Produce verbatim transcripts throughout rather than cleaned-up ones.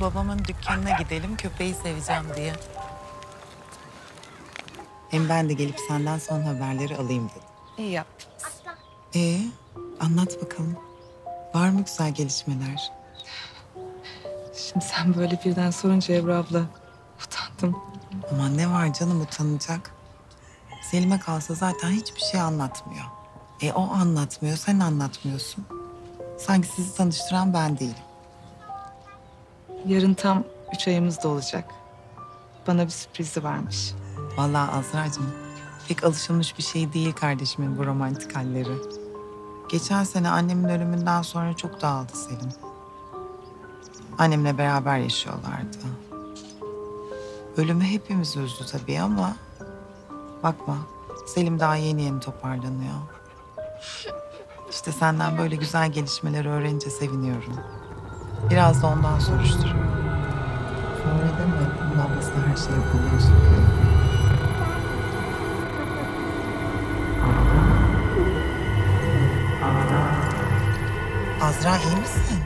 Babamın dükkanına gidelim, köpeği seveceğim diye. Hem ben de gelip senden son haberleri alayım dedim. İyi yaptınız. Ee, anlat bakalım. Var mı güzel gelişmeler? Şimdi sen böyle birden sorunca Ebru abla, utandım. Aman ne var canım utanacak? Selim'e kalsa zaten hiçbir şey anlatmıyor. E o anlatmıyor, sen anlatmıyorsun. Sanki sizi tanıştıran ben değilim. Yarın tam üç ayımız da olacak. Bana bir sürprizi varmış. Vallahi Azra'cığım, pek alışılmış bir şey değil kardeşimin bu romantik halleri. Geçen sene annemin ölümünden sonra çok dağıldı Selim. Annemle beraber yaşıyorlardı. Ölümü hepimiz üzdü tabii ama... Bakma, Selim daha yeni yeni toparlanıyor. İşte senden böyle güzel gelişmeleri öğrenince seviniyorum. Biraz da ondan soruşturuyorum. Sonra değil mi? Bunun ablasına her şeyi buluyorsun. Azra iyi misin?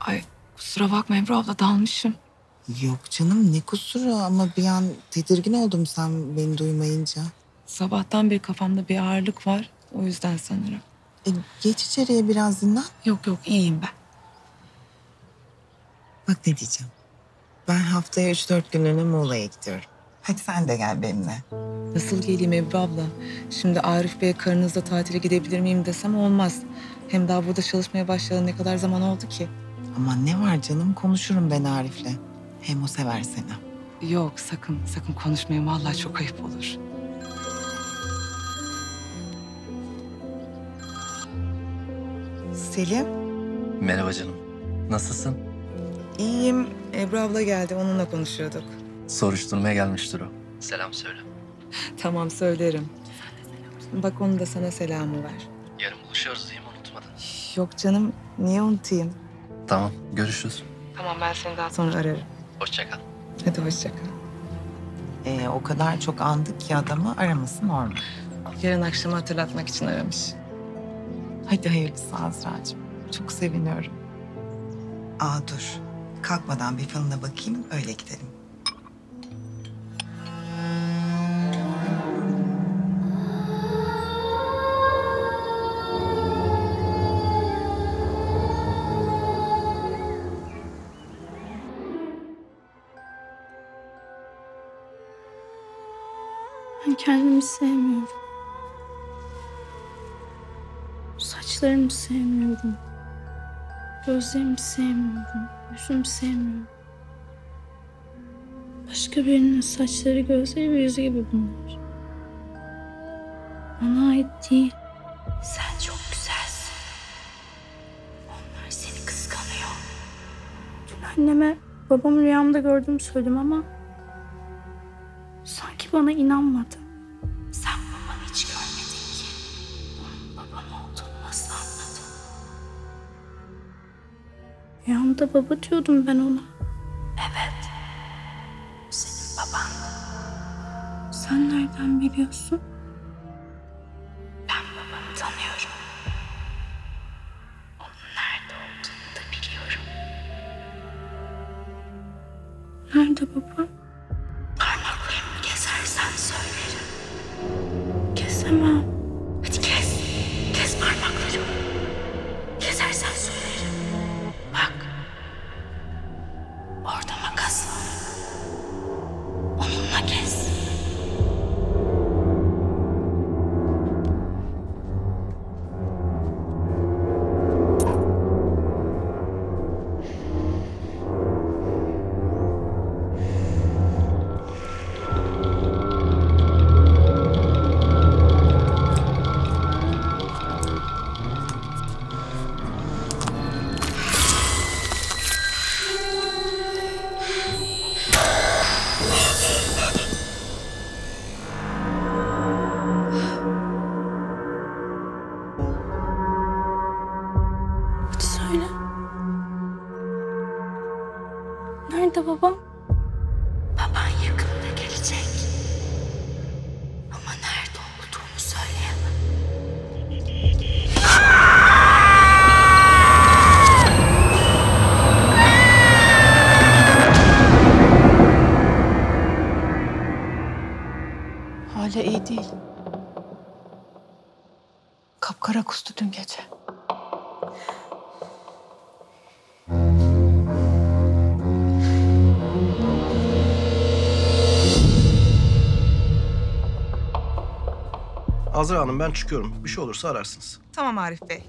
Ay kusura bakma Ebru abla, dalmışım. Yok canım ne kusuru, ama bir an tedirgin oldum sen beni duymayınca. Sabahtan beri kafamda bir ağırlık var. O yüzden sanırım. E, geç içeriye biraz dinlen. Yok yok iyiyim ben. Bak ne diyeceğim. Ben haftaya üç dört günlüğüne Muğla'ya gidiyorum. Hadi sen de gel benimle. Nasıl geleyim Ebru abla? Şimdi Arif Bey'e karınızla tatile gidebilir miyim desem olmaz. Hem daha burada çalışmaya başlayalı ne kadar zaman oldu ki? Aman ne var canım, konuşurum ben Arif'le. Hem o sever seni. Yok sakın sakın konuşmayın, vallahi çok ayıp olur. Selim. Merhaba canım. Nasılsın? İyiyim. Ebru abla geldi. Onunla konuşuyorduk. Soruşturmaya gelmiştir o. Selam söyle. Tamam söylerim. Sen de selam söyle. Bak onun da sana selamı ver. Yarın buluşuyoruz değil mi? Unutmadın. Yok canım. Niye unutayım? Tamam. Görüşürüz. Tamam ben seni daha sonra ararım. Hoşça kal. Hadi hoşça kal. Ee, o kadar çok andık ki adamı, aramasın normal. Yarın akşamı hatırlatmak için aramış. Hadi hayırlısı Azra'cığım. Çok seviniyorum. Aa dur. Kalkmadan bir filmine bakayım, öyle gidelim. Ben kendimi sevmiyorum. Saçlarımı sevmiyorum, gözlerimi sevmiyorum, yüzümü sevmiyorum. Başka birinin saçları, gözleri ve yüzü gibi bunlar. Bana ait değil. Sen çok güzelsin. Onlar seni kıskanıyor. Dün anneme babamı rüyamda gördüğümü söyledim ama sanki bana inanmadı. Rüyamda baba diyordum ben ona. Evet. Senin baban. Sen nereden biliyorsun? Ben babamı tanıyorum. Onun nerede olduğunu da biliyorum. Nerede babam? Parmaklarımı kesersen söylerim. Kesemem. Hadi kes. Kes parmaklarımı. Kesersen söylerim. Bak. Orada makas var. Onunla kes. Kapkara kustu dün gece. Azra Hanım ben çıkıyorum. Bir şey olursa ararsınız. Tamam Arif Bey.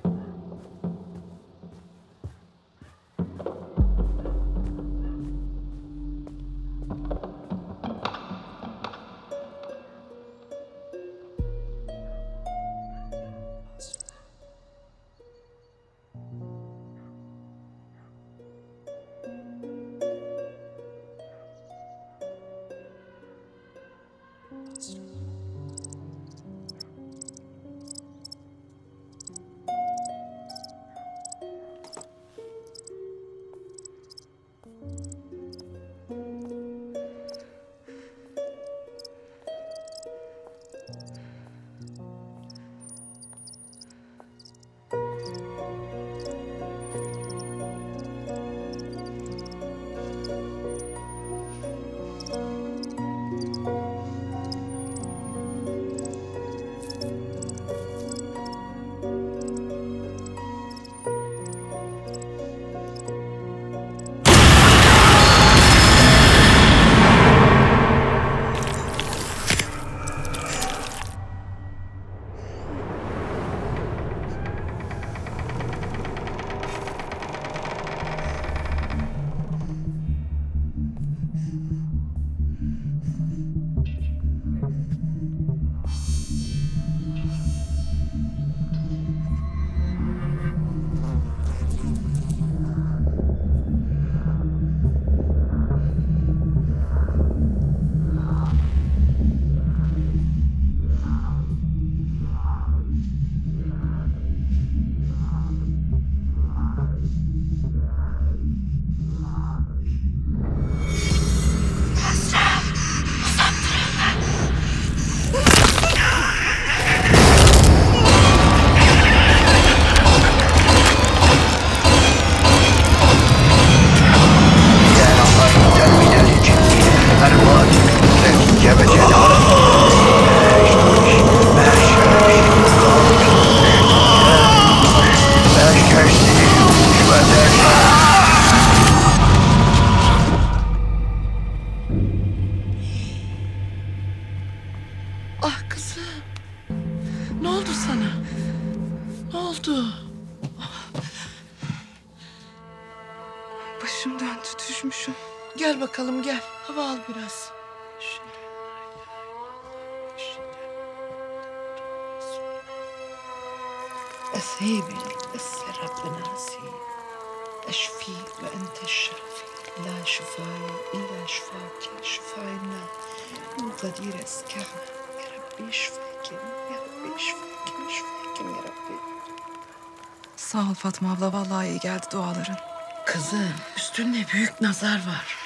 Sağ ol Fatma abla, vallahi iyi geldi duaların. Kızım, üstünde büyük nazar var.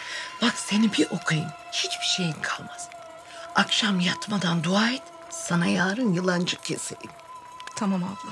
Bak seni bir okuyayım, hiçbir şeyin kalmaz. Akşam yatmadan dua et, sana yarın yılancık keseyim. Tamam abla.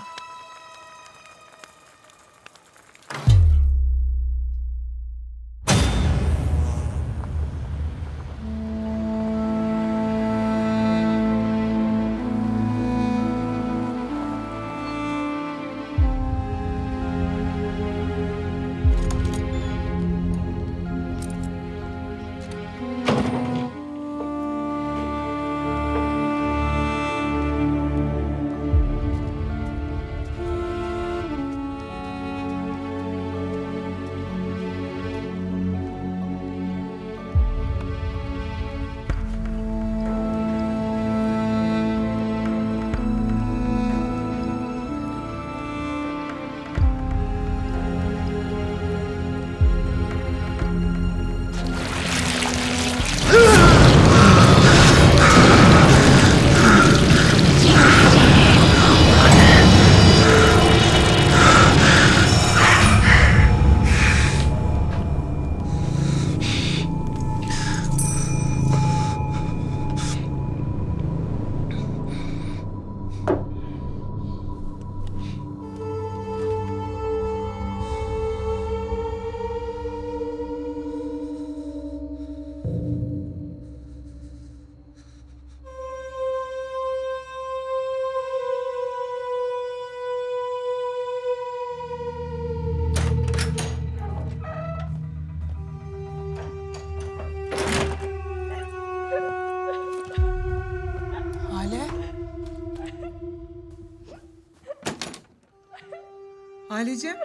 Haleciğim,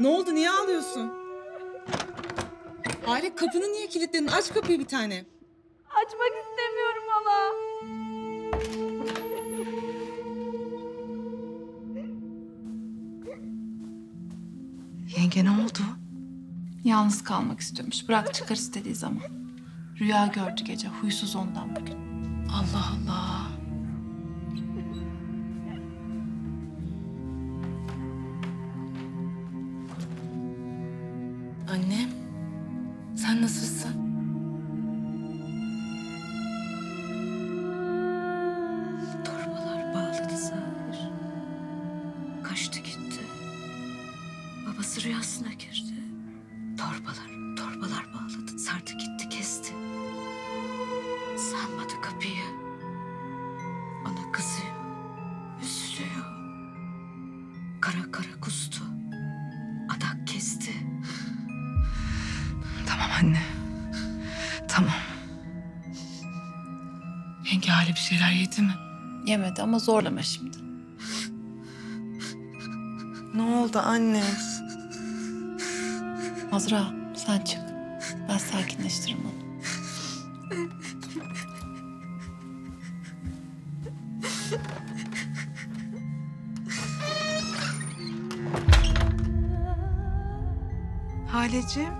ne oldu? Niye ağlıyorsun? Hale, kapını niye kilitledin? Aç kapıyı bir tane. Açmak istemiyorum hala. Yenge ne oldu? Yalnız kalmak istiyormuş. Bırak çıkar istediği zaman. Rüya gördü gece. Huysuz ondan bugün. Allah Allah. Annem, sen nasılsın? Torbalar bağlı kızar. Kaçtı gitti. Babası rüyasına girdi. Torbalar, torbalar bağladı. Sardı gitti, kesti. Sanmadı kapıyı. Ona kızıyor, üzülüyor. Kara kara kustu. Adak kesti. Tamam anne. Tamam. Yenge Hale bir şeyler yedi mi? Yemedi ama zorlama şimdi. Ne oldu anne? Azra sen çık. Ben sakinleştiririm onu. Haleciğim.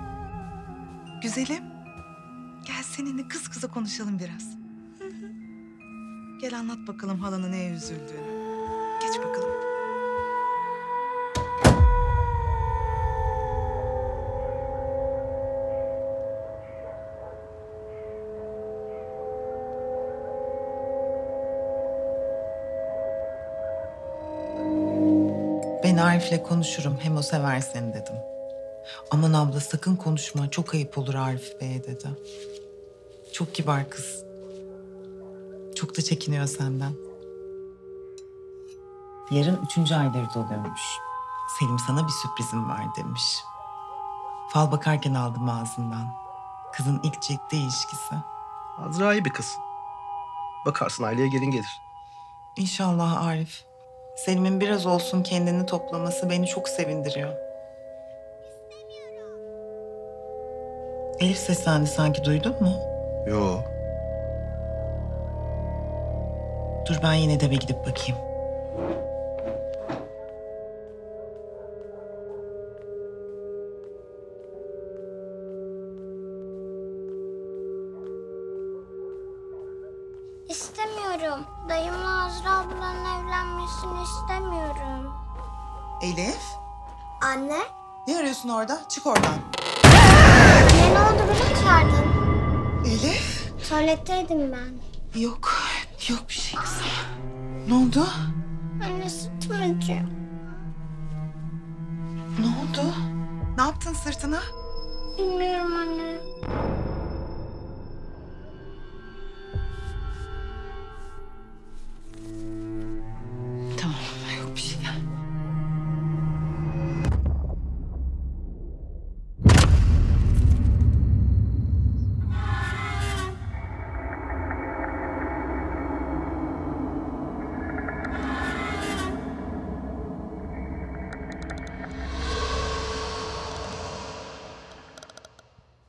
Güzelim, gel seninle kız kıza konuşalım biraz. Hı hı. Gel anlat bakalım halanın neye üzüldüğünü. Geç bakalım. Ben Arif'le konuşurum, hem o sever seni dedim. Aman abla sakın konuşma, çok ayıp olur Arif Bey'e dedi. Çok kibar kız. Çok da çekiniyor senden. Yarın üçüncü ayları doluyormuş. Selim sana bir sürprizim var demiş. Fal bakarken aldım ağzından. Kızın ilk çektiği ilişkisi. Azra iyi bir kız. Bakarsın aileye gelin gelir. İnşallah Arif. Selim'in biraz olsun kendini toplaması beni çok sevindiriyor. Elif seslendi sanki, duydun mu? Yo. Dur ben yine de bir gidip bakayım. İstemiyorum. Dayımla Azra ablanın evlenmesini istemiyorum. Elif? Anne, Ne arıyorsun orada? Çık oradan. Niye, ne oldu? Beni çağırdın. Elif. Tuvaletteydim ben. Yok. Yok bir şey kızım. Ne oldu? Anne sırtım acıyor. Ne oldu? Ne yaptın sırtına? Bilmiyorum anne. Tamam, yok bir şey.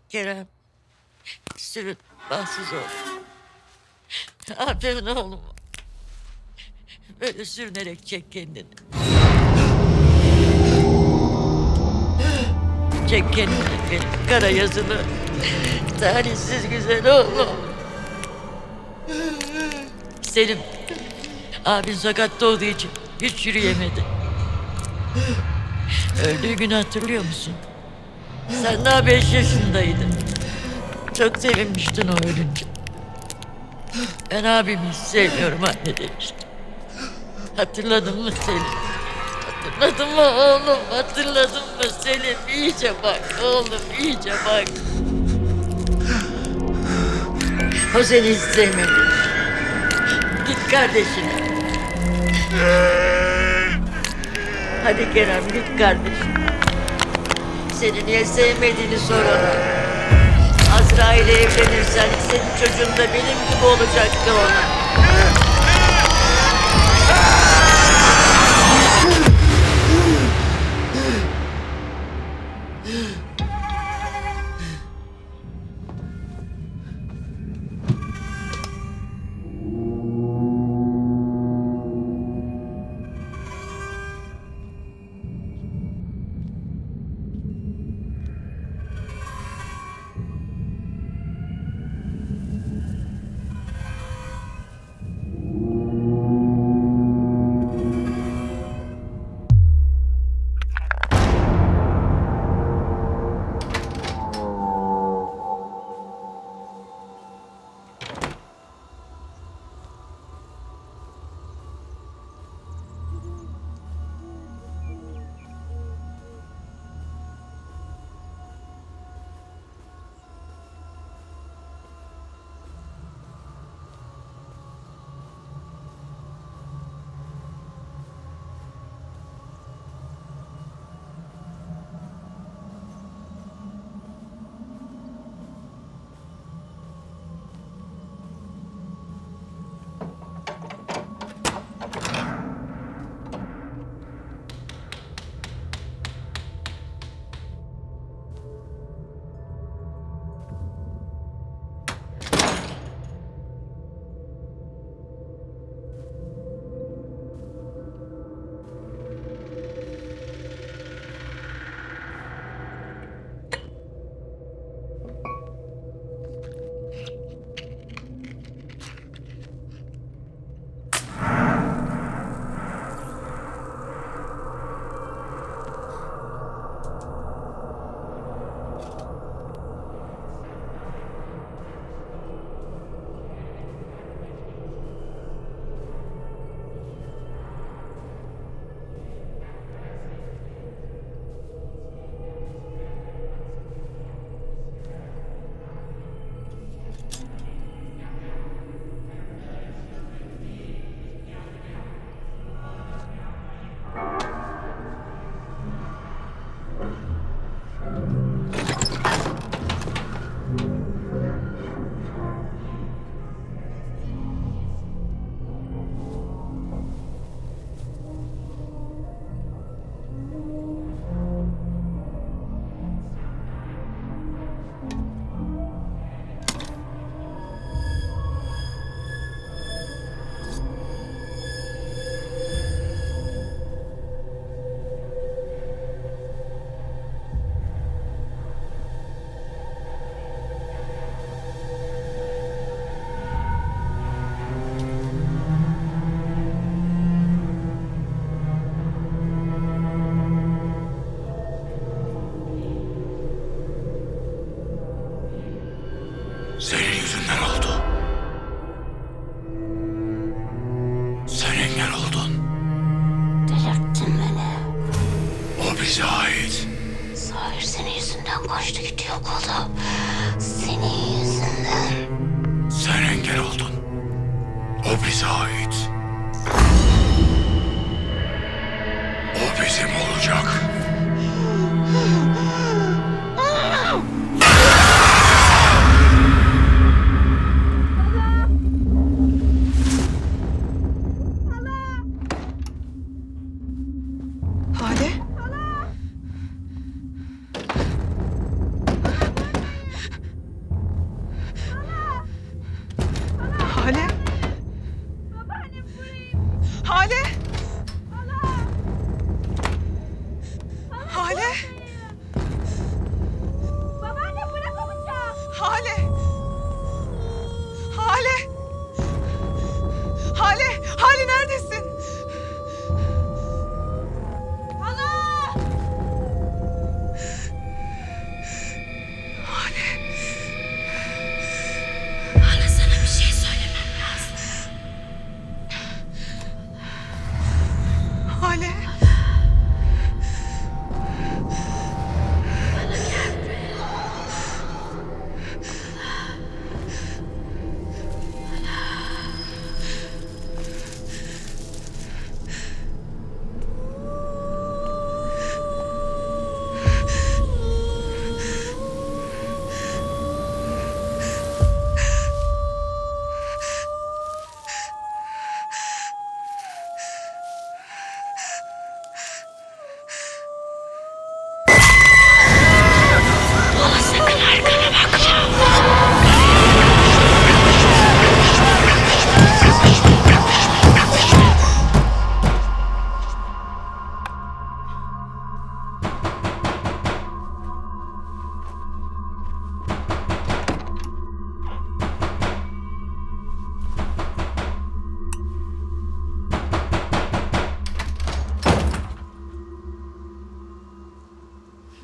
Kerem, sürün bahtsız oğlum. Aferin oğlum. Böyle sürünerek çek kendini. Çek kendini, kara yazını. Talihsiz güzel oğlum. Selim, abin sakatta olduğu için hiç yürüyemedi. Öldüğü günü hatırlıyor musun? Sen daha beş yaşındaydın. Çok sevinmiştin o ölünce. Ben abimi hiç sevmiyorum anne demiştim. Hatırladın mı Selim? Hatırladın mı oğlum? Hatırladın mı Selim? İyice bak oğlum, iyice bak. O seni hiç sevmedi. Git kardeşine. Hadi Kerem git kardeşine. Seni niye sevmediğini sorana. Azra ile evlenirsen senin çocuğun da benim gibi olacaktı ona. Senin yüzünden oldu. Sen engel oldun. Delirttin beni. O bize ait. Sahir senin yüzünden koştu gitti yok oldu. Senin yüzünden. Sen engel oldun. O bize ait. O bizim olacak.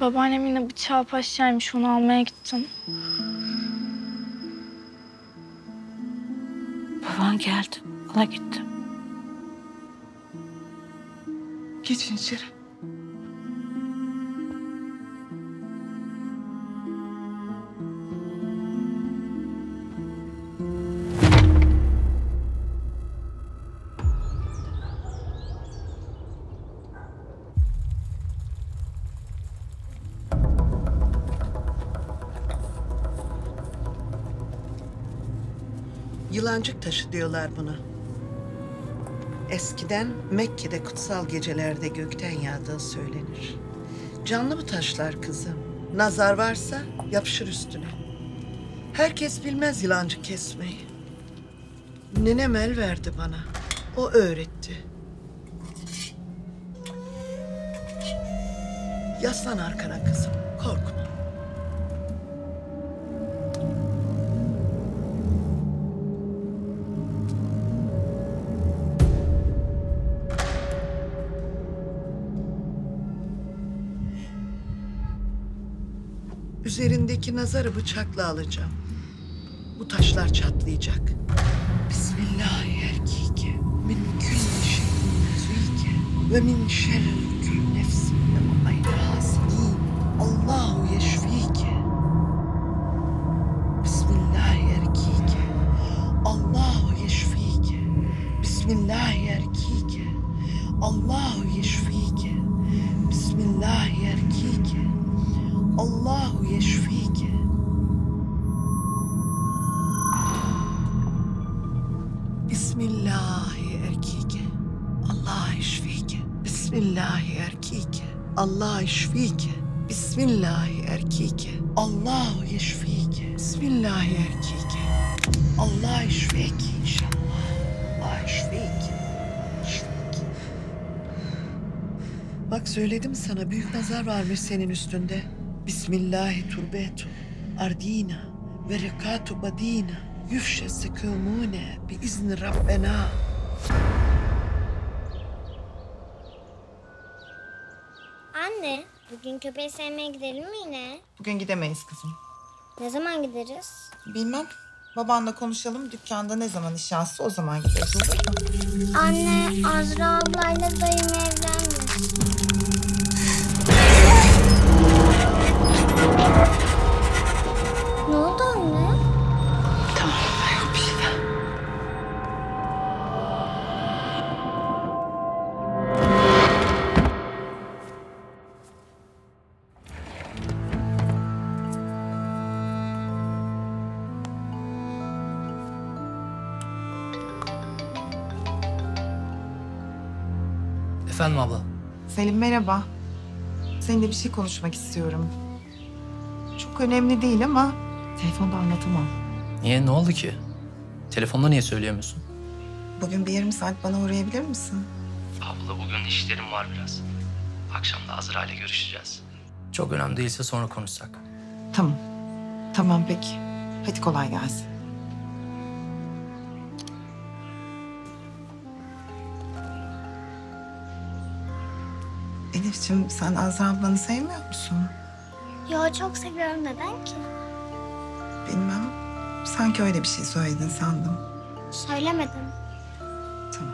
Babaannem yine bıçağı paşaymış, onu almaya gittim. Baban geldi, ona gittim. Geçin içeri. Yılancık taşı diyorlar buna. Eskiden Mekke'de kutsal gecelerde gökten yağdığı söylenir. Canlı bu taşlar kızım. Nazar varsa yapışır üstüne. Herkes bilmez yılancık kesmeyi. Nenem el verdi bana. O öğretti. Yaslan arkana kızım. Korkma. Üzerindeki nazarı bıçakla alacağım. Bu taşlar çatlayacak. Bismillahirrahmanirrahim. Min külli şeyin nezvike ve min şerri külli nefsin ve gayri hasidin. Allahu yeşfike. Bismillahirrahmanirrahim. Allahu yeşfike. Bismillahirrahmanirrahim. Allahu yeşfike. Bismillahirrahmanirrahim. Allahu yeşfike. Bismillahirrahmanirrahim. Allah yeşfike. Bismillahirrahmanirrahim. Allah yeşfike. Bismillahirrahmanirrahim. Allah yeşfike. Bismillahirrahmanirrahim. Allah yeşfike inşallah. Allah yeşfike. Bak söyledim sana, büyük nazar varmış senin üstünde. Bismillahi turbetu ardina ve rekatu badina yüfşe sekumune bi izni Rabbena. Anne, bugün köpeği sevmeye gidelim mi yine? Bugün gidemeyiz kızım. Ne zaman gideriz? Bilmem. Babanla konuşalım, dükkanda ne zaman iş yazsa o zaman gideriz. Anne, Azra ablayla dayım evlenmiş. Ne oldu anne? Tamam, ben bir şey daha. Efendim abla. Selim merhaba. Seninle bir şey konuşmak istiyorum. Çok önemli değil ama telefonda anlatamam. Niye? Ne oldu ki? Telefonda niye söyleyemiyorsun? Bugün bir yarım saat bana uğrayabilir misin? Abla bugün işlerim var biraz. Akşam da Azra ile görüşeceğiz. Çok önemli değilse sonra konuşsak. Tamam. Tamam peki. Hadi kolay gelsin. Elif'ciğim sen Azra ablanı sevmiyor musun? Ya çok seviyorum. Neden ki? Bilmem. Sanki öyle bir şey söyledin sandım. Söylemedim. Tamam.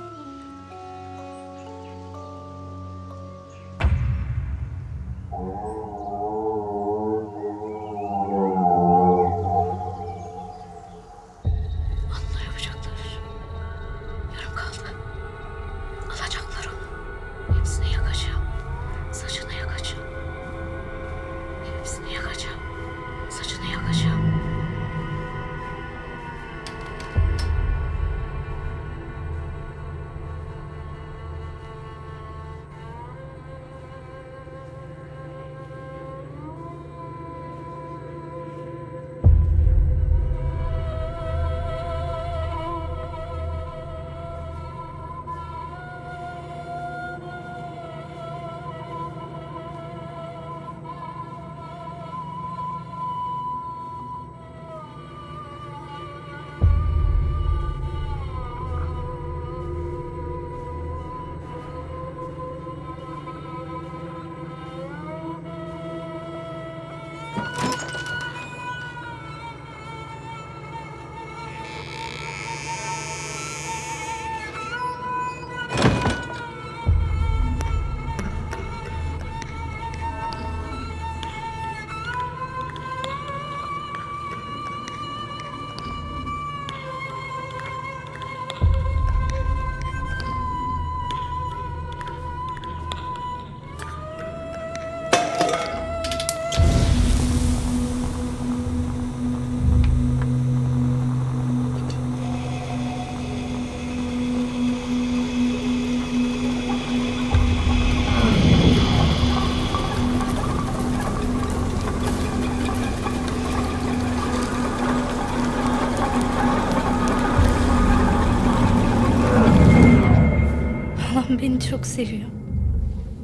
Beni çok seviyor.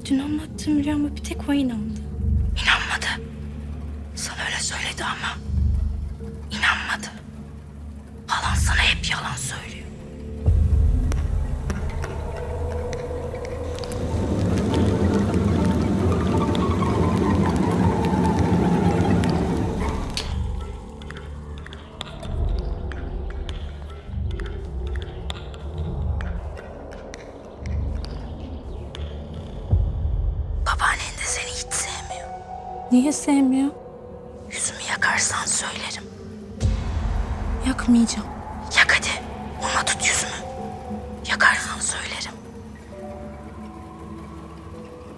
Dün anlattığım rüyama bir tek o inandı. İnanmadı. Sana öyle söyledi ama inanmadı. Halan sana hep yalan söylüyor. Niye sevmiyor? Yüzümü yakarsan söylerim. Yakmayacağım. Yak hadi. Ona tut yüzümü. Yakarsan söylerim.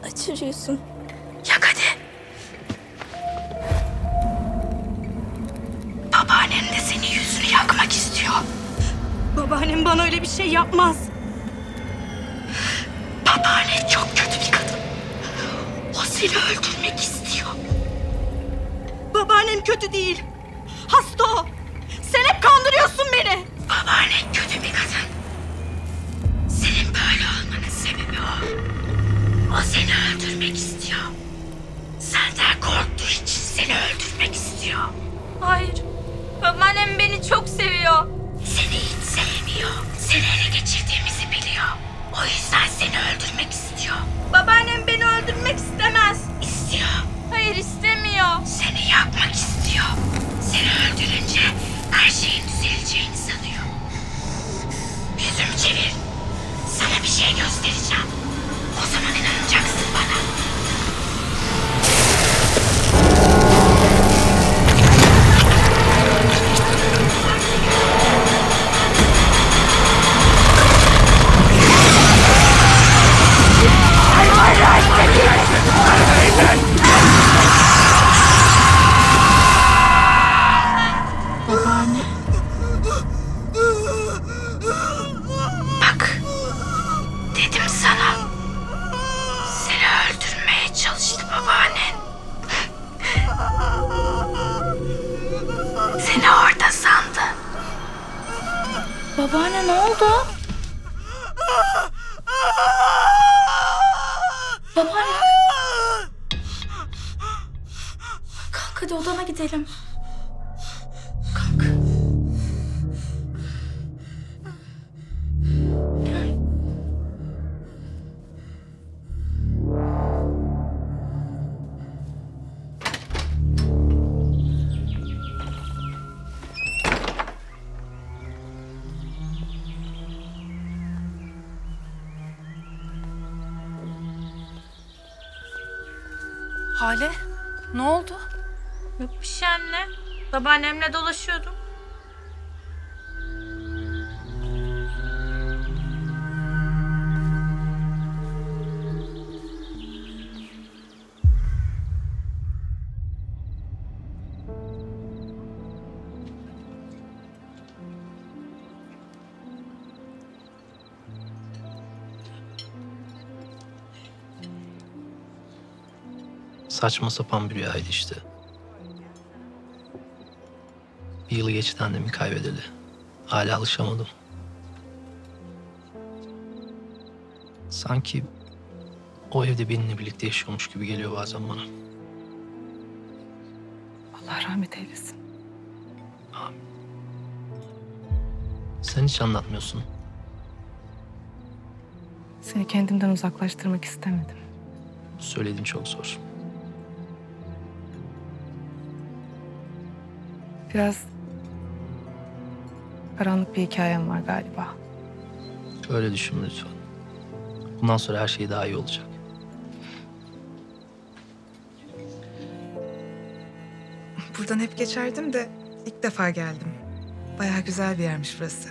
Açır yüzüm. Yak hadi. Babaannen de senin yüzünü yakmak istiyor. Babaannem bana öyle bir şey yapmaz. Babaannen çok kötü bir kadın. O seni öldürmek istiyor. Babaannem kötü değil. Hasta o. Sen hep kandırıyorsun beni. Babaannen kötü bir kadın. Senin böyle olmanın sebebi o. O seni öldürmek istiyor. Senden korktuğu için seni öldürmek istiyor. Hayır. Babaannem beni çok seviyor. Seni hiç sevmiyor. Seni ele geçirdiğimizi biliyor. O yüzden seni öldürmek istiyor. Babaannem beni öldürmek istemez. İstiyor. Hayır istemiyor. Seni yakmak istiyor. Babaanne ne oldu? Babaanne. Kalk hadi odana gidelim. Kalk. Hale, ne oldu? Yok bir şey anne. Babaannemle dolaşıyordum. Saçma sapan bir rüyaydı işte. Bir yılı geçti annemi kaybedeli. Hala alışamadım. Sanki o evde benimle birlikte yaşıyormuş gibi geliyor bazen bana. Allah rahmet eylesin. Amin. Sen hiç anlatmıyorsun. Seni kendimden uzaklaştırmak istemedim. Söylediğin çok zor. Biraz karanlık bir hikayem var galiba. Öyle düşünme lütfen. Bundan sonra her şey daha iyi olacak. Buradan hep geçerdim de ilk defa geldim. Bayağı güzel bir yermiş burası.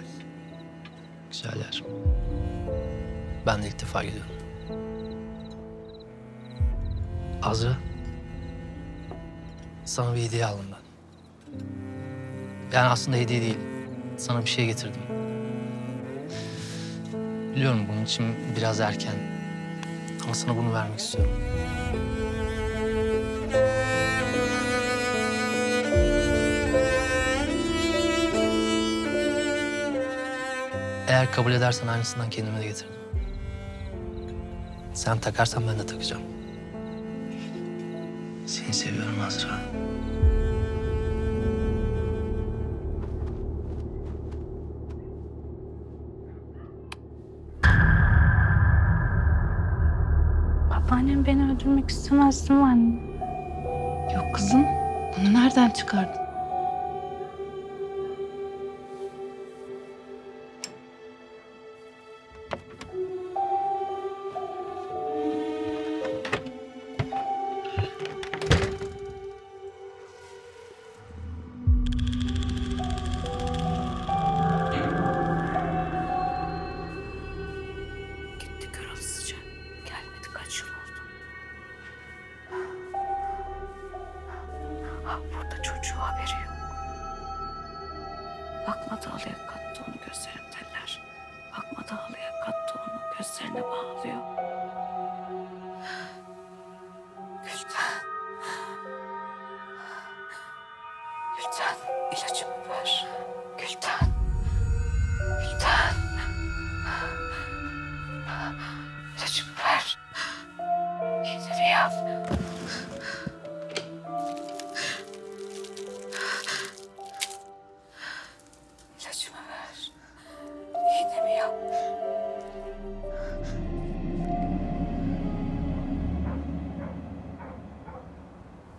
Güzel yer. Ben de ilk defa geliyorum. Azra, sana bir hediye aldım ben. Yani aslında hediye değil, sana bir şey getirdim. Biliyorum bunun için biraz erken ama sana bunu vermek istiyorum. Eğer kabul edersen aynısından kendime de getirdim. Sen takarsan ben de takacağım. Seni seviyorum Azra. Annem beni öldürmek istemezdi mi anne? Yok kızım, bunu nereden çıkardın?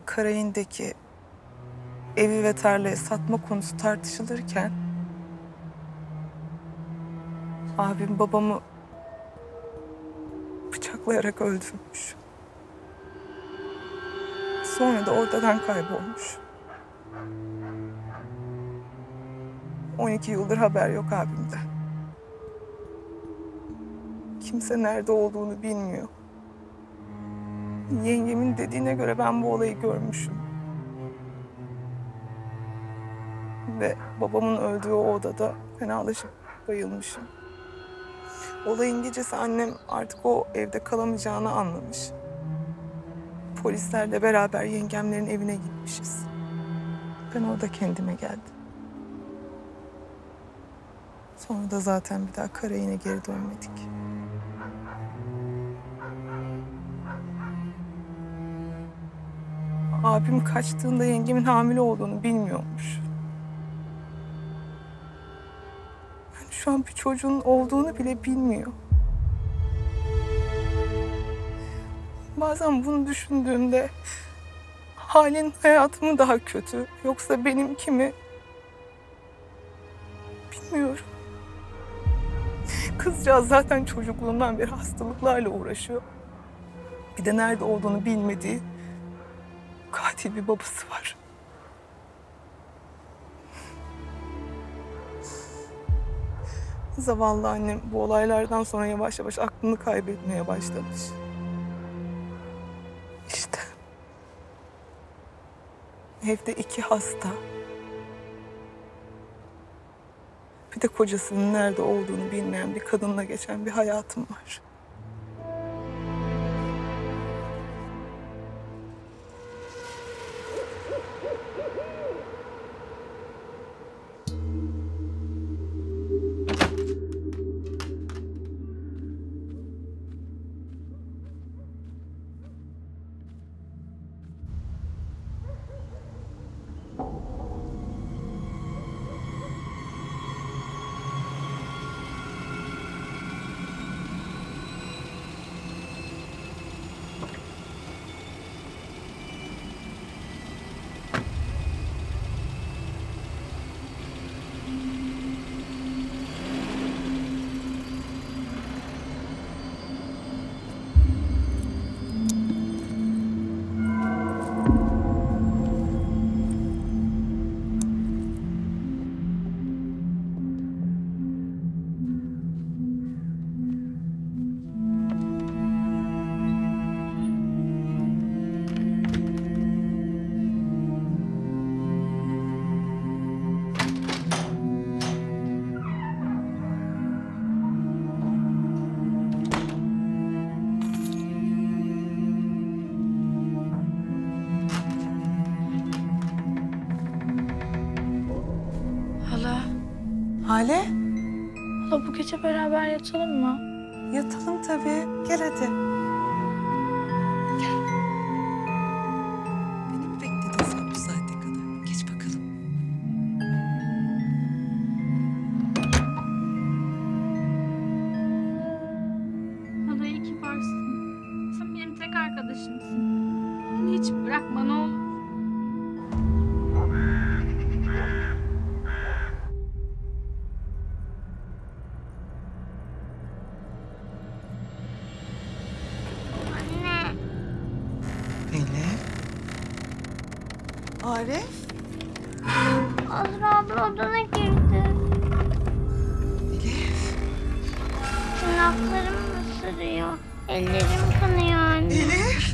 Karain'deki evi ve tarlayı satma konusu tartışılırken abim babamı bıçaklayarak öldürmüş. Sonra da ortadan kaybolmuş. on iki yıldır haber yok abimden. Kimse nerede olduğunu bilmiyor. Yengemin dediğine göre ben bu olayı görmüşüm. Ve babamın öldüğü o odada fenalaşıp bayılmışım. Olayın gecesi annem artık o evde kalamayacağını anlamış. Polislerle beraber yengemlerin evine gitmişiz. Ben orada kendime geldim. Sonra da zaten bir daha Karain'e geri dönmedik. Abim kaçtığında yengemin hamile olduğunu bilmiyormuş. Yani şu an bir çocuğun olduğunu bile bilmiyor. Bazen bunu düşündüğümde Hale'nin hayatı mı daha kötü yoksa benimki mi bilmiyorum. Kızcağız zaten çocukluğundan beri hastalıklarla uğraşıyor. Bir de nerede olduğunu bilmediği katil bir babası var. Zavallı annem bu olaylardan sonra yavaş yavaş aklını kaybetmeye başlamış. İşte. Evde iki hasta. Bir de kocasının nerede olduğunu bilmeyen bir kadınla geçen bir hayatım var. Hale? Hala bu gece beraber yatalım mı? Yatalım tabii. Gel hadi. Gel. Beni mi bekledin sen bu saate kadar? Geç bakalım. Hala iyi ki varsın. Sen benim tek arkadaşımsın. Beni hiç bırakma ne olur. Arif? Azra abla odana girdi. Elif. Tırnaklarım ısırıyor. Ellerim kanıyor anne. Elif.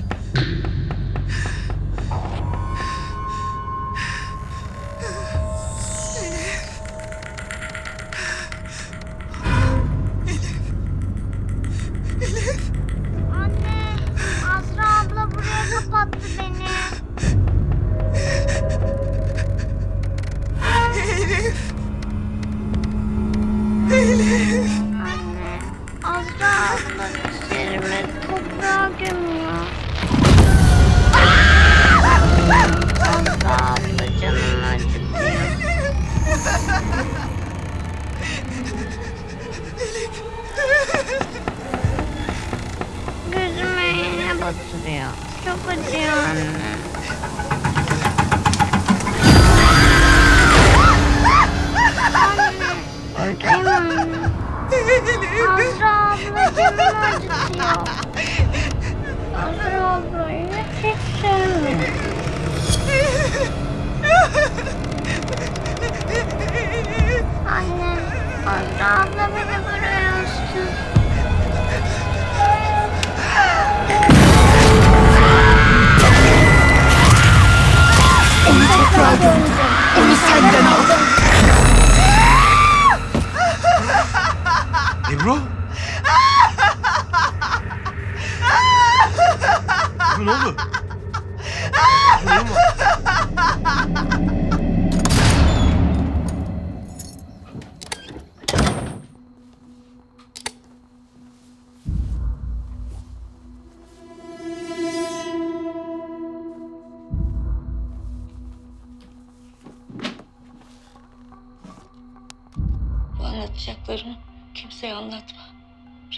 Yapacaklarını kimseye anlatma.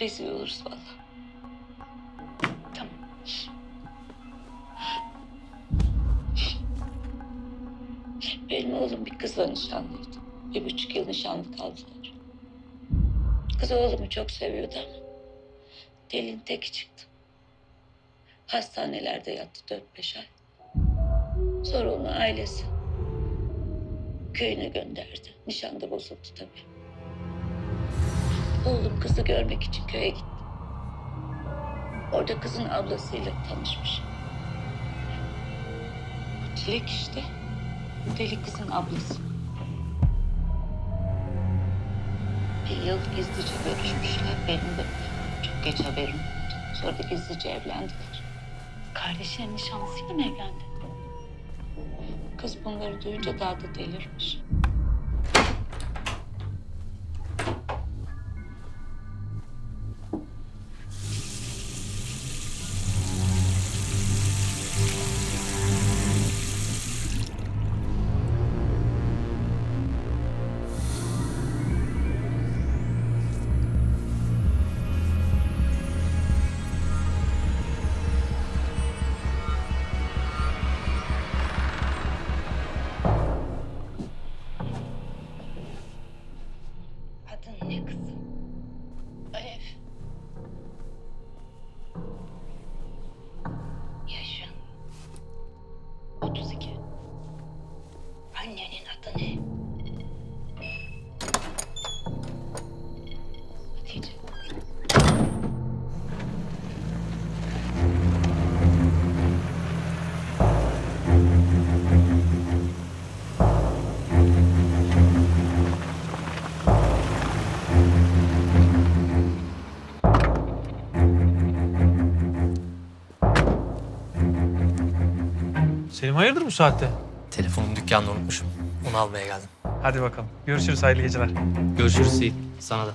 Rezil oluruz vallahi. Tamam. Benim oğlum bir kızla nişanlıydı. Bir buçuk yıl nişanlı kaldılar. Kız oğlumu çok seviyordu ama delin teki çıktı. Hastanelerde yattı dört beş ay. Sonra onu ailesi köyüne gönderdi. Nişan da bozuldu tabii. Oğlum kızı görmek için köye gitti. Orada kızın ablasıyla tanışmış. Bu Tilek işte. Bu deli kızın ablası. Bir yıl gizlice görüşmüşler. Benim de çok geç haberim oldu. Sonra da gizlice evlendiler. Kardeşinin nişanlısıyla mı evlendi? Kız bunları duyunca daha da delirmiş. Selim hayırdır bu saatte? Telefonumu dükkanda unutmuşum. Onu almaya geldim. Hadi bakalım. Görüşürüz, hayırlı geceler. Görüşürüz Seyit. Sana da.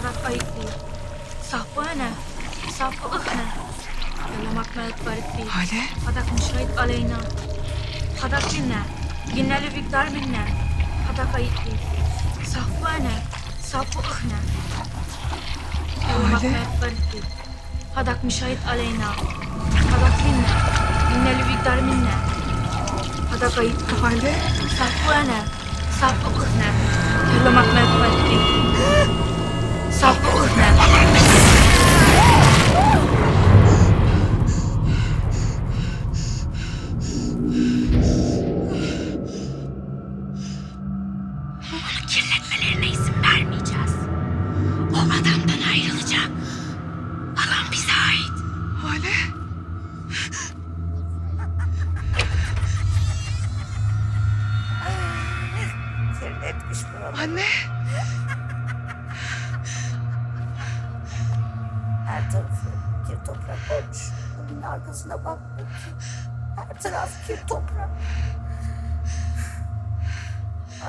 صخرة أيدي صهبانة صعب أخنا يلا ما كملت برد حالة حضرتك مش رايد علينا حضرتك جنا جنا اللي بيقدر منا حضرتك أيدي صهبانة صعب أخنا يلا ما كملت برد حضرتك مش رايد علينا حضرتك جنا جنا اللي بيقدر منا حضرتك أيدي حالة صهبانة صعب أخنا يلا ما كملت برد صعب أخنا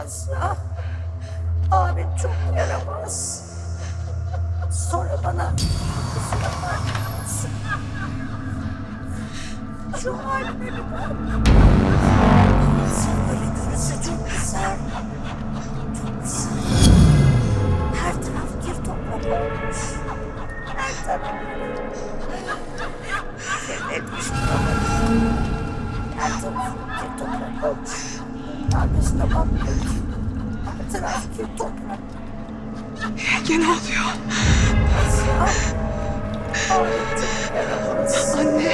Azra, abi çok yaramaz. Sonra bana kusura bakmasın. Şu halime bir bak. Seni görürse çok kızar. Çok kızar. Her taraf kir toprak olmuş. Her taraf. Kirletmiş bulamaz. Her taraf kir toprak olmuş. Arkasına baktık. Artık kül toprak. Gene oluyor. Anne,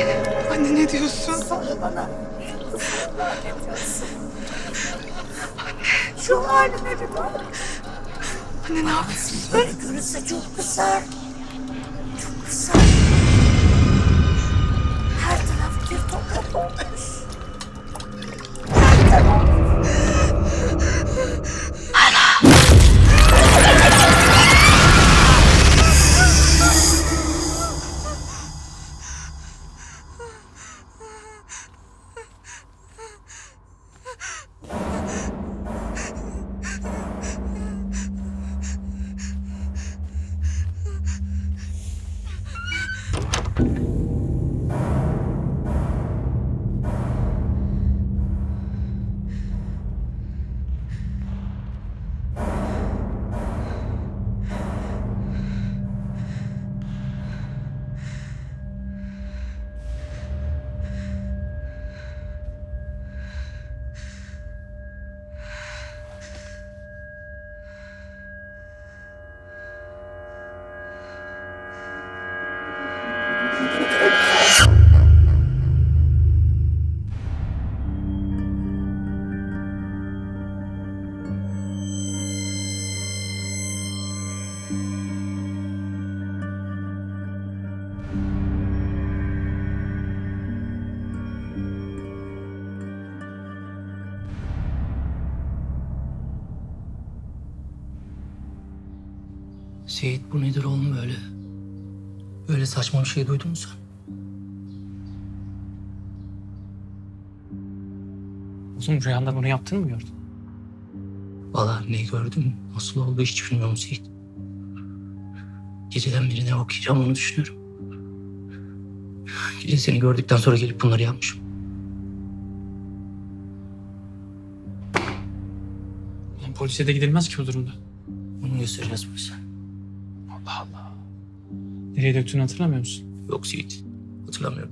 anne ne diyorsun? Sana bana ne diyorsun? Anne. Şu halime bir bak. Anne ne yapıyorsun? Böyle görürse çok kızar. Çok kızar. Her taraf kül toprak olmuş. Her taraf. Seyit bu nedir oğlum böyle? Böyle saçma bir şey duydun mu sen? Uzun rüyanda bunu yaptığını mı gördün? Vallahi ne gördüm, nasıl oldu hiç bilmiyorum Seyit. Geceden birine okuyacağım onu düşünüyorum. Gece seni gördükten sonra gelip bunları yapmışım. Yani polise de gidilmez ki bu durumda. Bunu göstereceğiz polise. Allah Allah. Nereye döktüğünü hatırlamıyor musun? Yok Seyit. Hatırlamıyorum.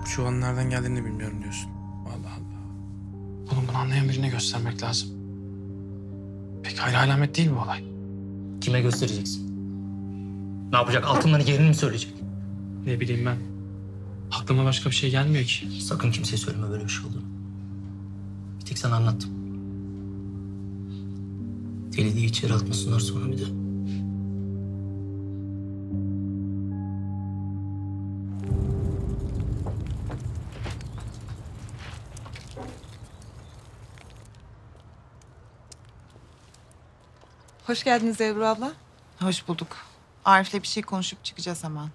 Bu çuvalın nereden geldiğini bilmiyorum diyorsun. Allah Allah. Bunun bunu anlayan birine göstermek lazım. Pek hayra alamet değil mi olay? Kime göstereceksin? Ne yapacak? Altınların yerini mi söyleyecek? Ne bileyim ben. Aklıma başka bir şey gelmiyor ki. Sakın kimseye söyleme böyle bir şey olduğunu. Bir tek sana anlattım. Deli diye içeri atmasınlar sonra bir de. Hoş geldiniz Ebru abla. Hoş bulduk. Arif'le bir şey konuşup çıkacağız hemen.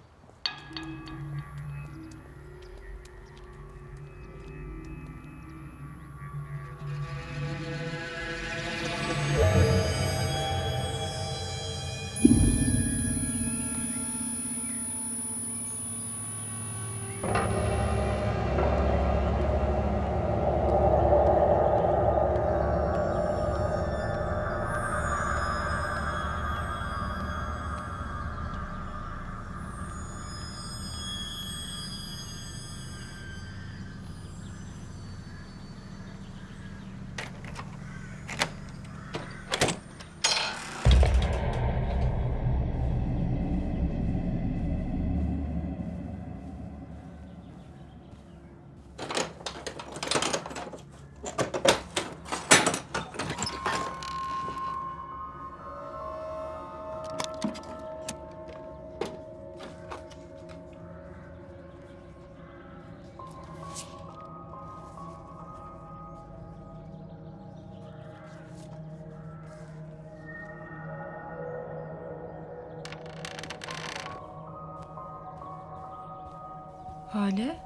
Hale?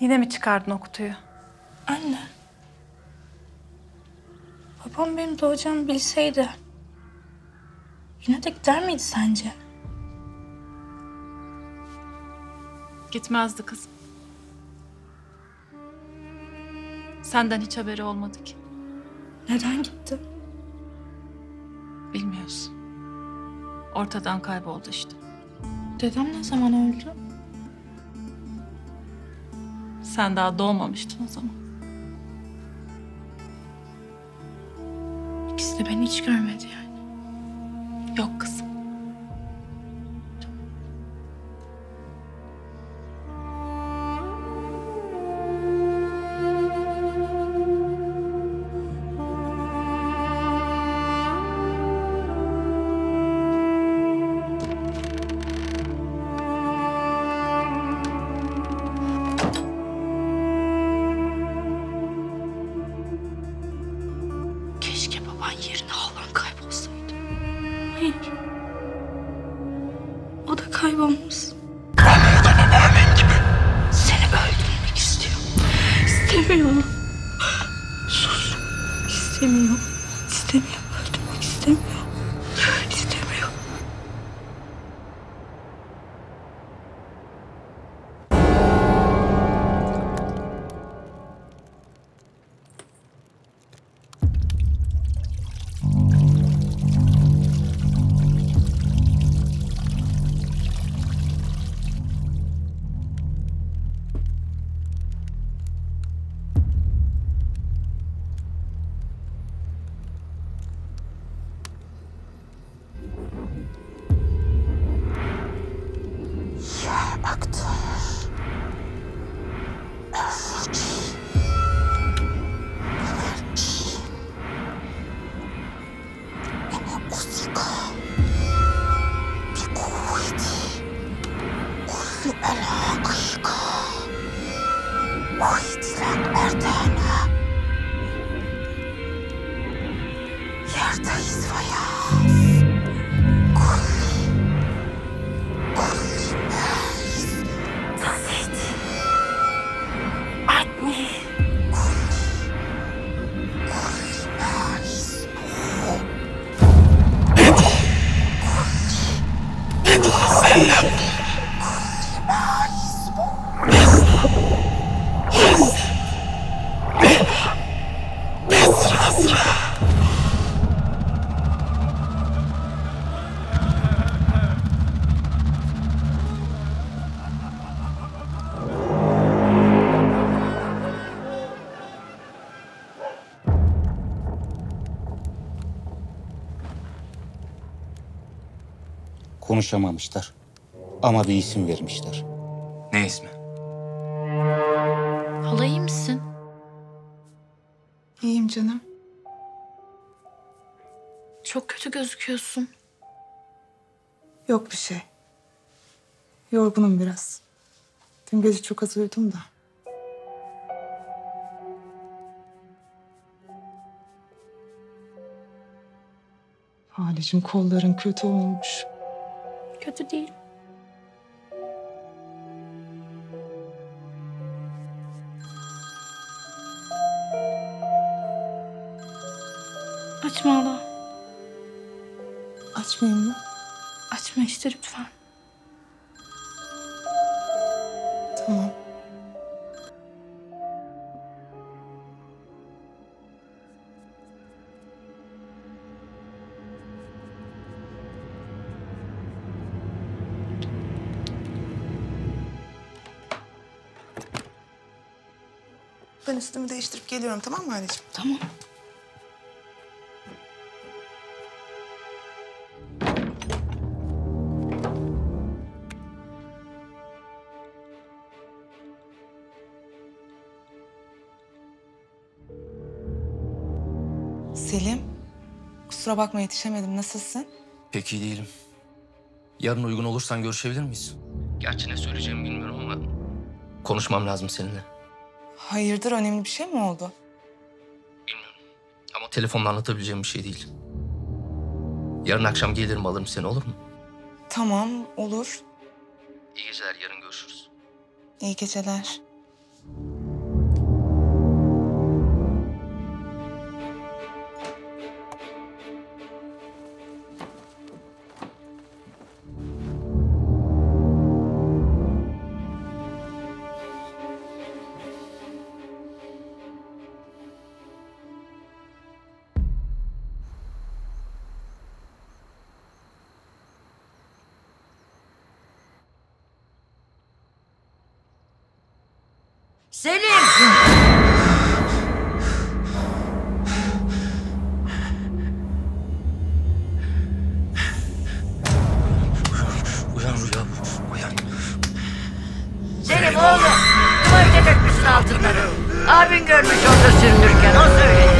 Yine mi çıkardın o kutuyu? Anne. Babam benim doğacağımı bilseydi yine de gider miydi sence? Gitmezdi kızım. Senden hiç haberi olmadı ki. Neden gitti? Bilmiyorsun. Ortadan kayboldu işte. Dedem ne zaman öldü? Sen daha doğmamıştın o zaman. İkisi de beni hiç görmedi yani. Yok kızım. Konuşamamışlar ama bir isim vermişler. Ne ismi? Hala iyi misin? İyiyim canım. Çok kötü gözüküyorsun. Yok bir şey. Yorgunum biraz. Dün gece çok az uyudum da. Haleciğim kolların kötü olmuş. Kötü değil. Açma hala. Açmayayım mı? Açma işte lütfen. Tamam. Ben üstümü değiştirip geliyorum, tamam mı anneciğim? Tamam. Selim, kusura bakma yetişemedim. Nasılsın? Pek iyi değilim. Yarın uygun olursan görüşebilir miyiz? Gerçi ne söyleyeceğimi bilmiyorum ama konuşmam lazım seninle. Hayırdır, önemli bir şey mi oldu? Bilmiyorum ama telefonla anlatabileceğim bir şey değil. Yarın akşam gelirim, alırım seni, olur mu? Tamam, olur. İyi geceler, yarın görüşürüz. İyi geceler. Selim! Uyan Rüya, uyan. Selim oğlum, tuvalete dökmüşsün altınları. Abin görmüş orada sürünürken, o söyledi.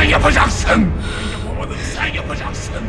sen yapacaksın. Ben yapamadım, sen yapacaksın.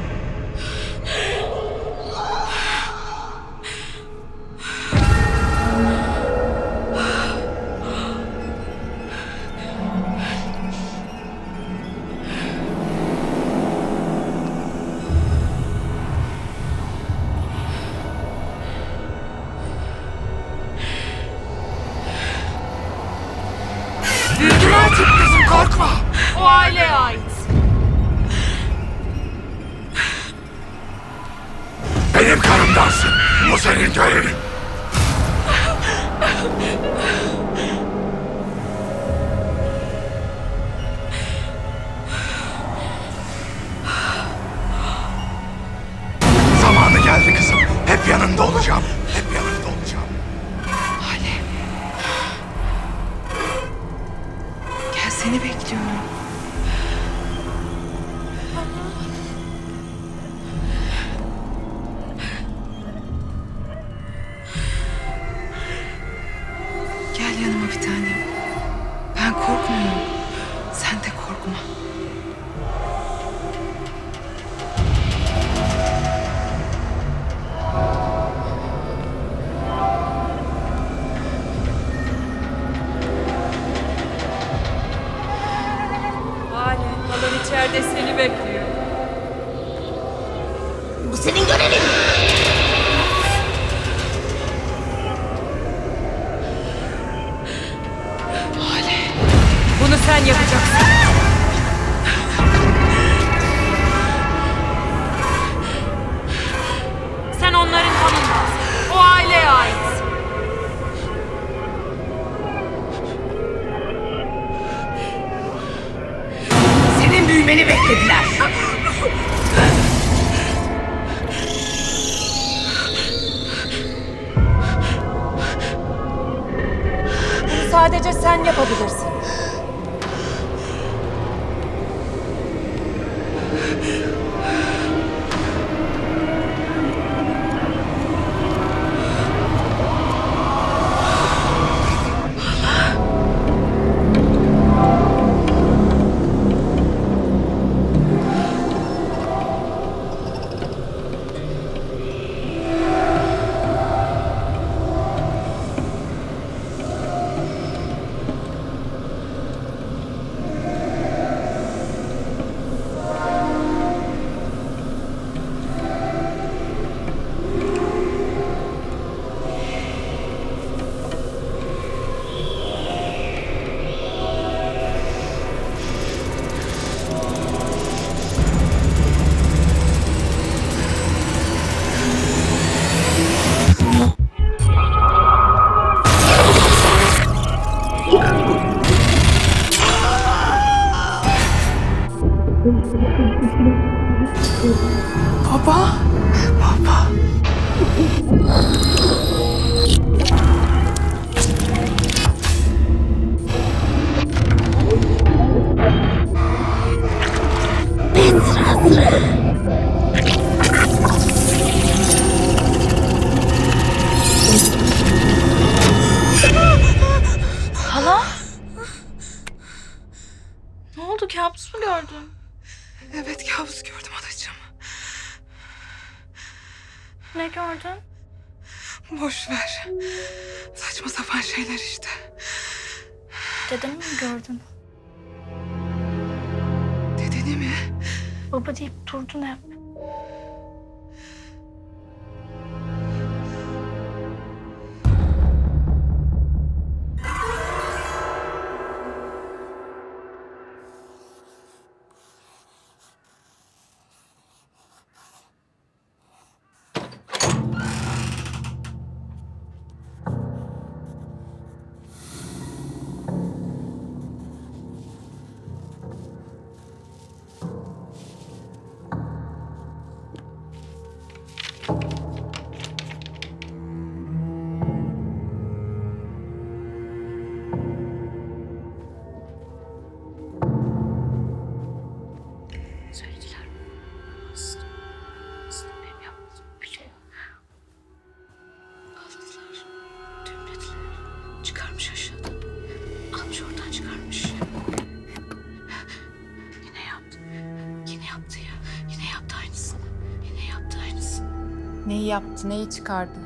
yaptı, neyi çıkardı?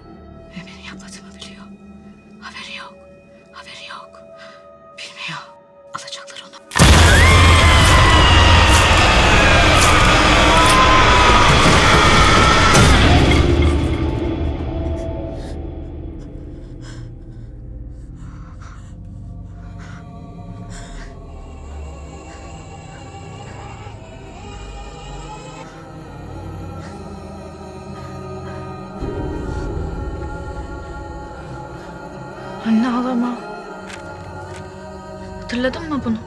Ve beni yapmadığımı biliyor. Haberi yok. Haberi yok. Bilmiyor. Alacaklar onu. Anne ağlama. Hatırladın mı bunu?